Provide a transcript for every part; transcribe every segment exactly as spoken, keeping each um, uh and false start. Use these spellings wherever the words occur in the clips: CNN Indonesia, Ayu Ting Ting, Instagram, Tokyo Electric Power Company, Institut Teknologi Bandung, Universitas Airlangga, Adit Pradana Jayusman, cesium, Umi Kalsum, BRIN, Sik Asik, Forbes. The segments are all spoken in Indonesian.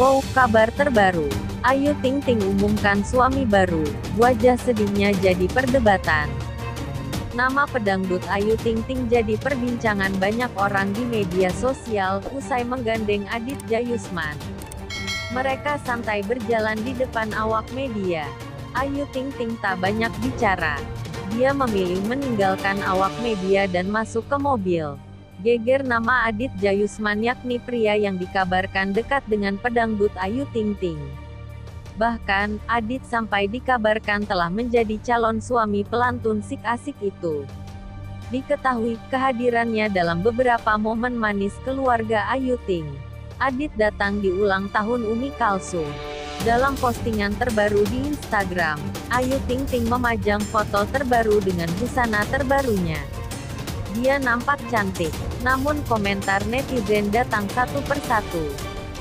Wow, kabar terbaru. Ayu Ting Ting umumkan suami baru, wajah sedihnya jadi perdebatan. Nama pedangdut Ayu Ting Ting jadi perbincangan banyak orang di media sosial, usai menggandeng Adit Jayusman. Mereka santai berjalan di depan awak media. Ayu Ting Ting tak banyak bicara. Dia memilih meninggalkan awak media dan masuk ke mobil. Geger nama Adit Jayusman, yakni pria yang dikabarkan dekat dengan pedangdut Ayu Ting Ting. Bahkan, Adit sampai dikabarkan telah menjadi calon suami pelantun Sik Asik itu. Diketahui, kehadirannya dalam beberapa momen manis keluarga Ayu Ting. Adit datang di ulang tahun Umi Kalsum. Dalam postingan terbaru di Instagram, Ayu Ting Ting memajang foto terbaru dengan busana terbarunya. Dia nampak cantik, namun komentar netizen datang satu persatu.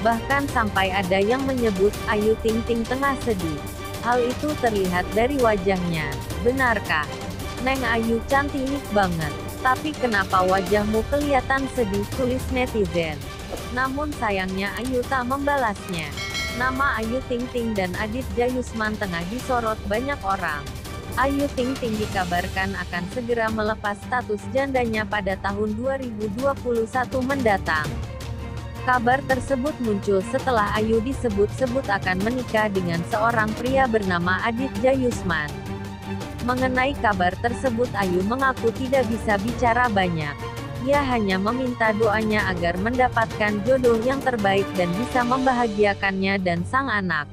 Bahkan sampai ada yang menyebut Ayu Ting Ting tengah sedih. Hal itu terlihat dari wajahnya. Benarkah? Neng Ayu cantik banget, tapi kenapa wajahmu kelihatan sedih, tulis netizen. Namun sayangnya Ayu tak membalasnya. Nama Ayu Ting Ting dan Adit Jayusman tengah disorot banyak orang. Ayu Ting Ting dikabarkan akan segera melepas status jandanya pada tahun dua ribu dua puluh satu mendatang. Kabar tersebut muncul setelah Ayu disebut-sebut akan menikah dengan seorang pria bernama Adit Jayusman. Mengenai kabar tersebut, Ayu mengaku tidak bisa bicara banyak. Ia hanya meminta doanya agar mendapatkan jodoh yang terbaik dan bisa membahagiakannya dan sang anak.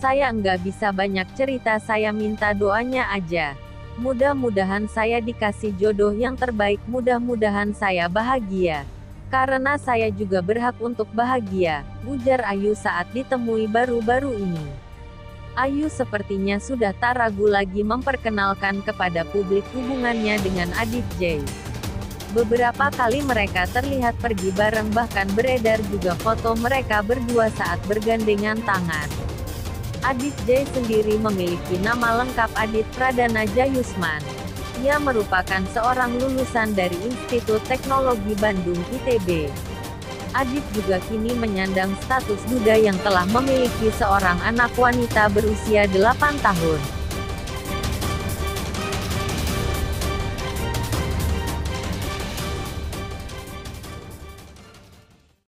Saya nggak bisa banyak cerita, saya minta doanya aja. Mudah-mudahan saya dikasih jodoh yang terbaik, mudah-mudahan saya bahagia. Karena saya juga berhak untuk bahagia, ujar Ayu saat ditemui baru-baru ini. Ayu sepertinya sudah tak ragu lagi memperkenalkan kepada publik hubungannya dengan Adit J. Beberapa kali mereka terlihat pergi bareng, bahkan beredar juga foto mereka berdua saat bergandengan tangan. Adit J sendiri memiliki nama lengkap Adit Pradana Jayusman. Ia merupakan seorang lulusan dari Institut Teknologi Bandung I T B. Adit juga kini menyandang status duda yang telah memiliki seorang anak wanita berusia delapan tahun.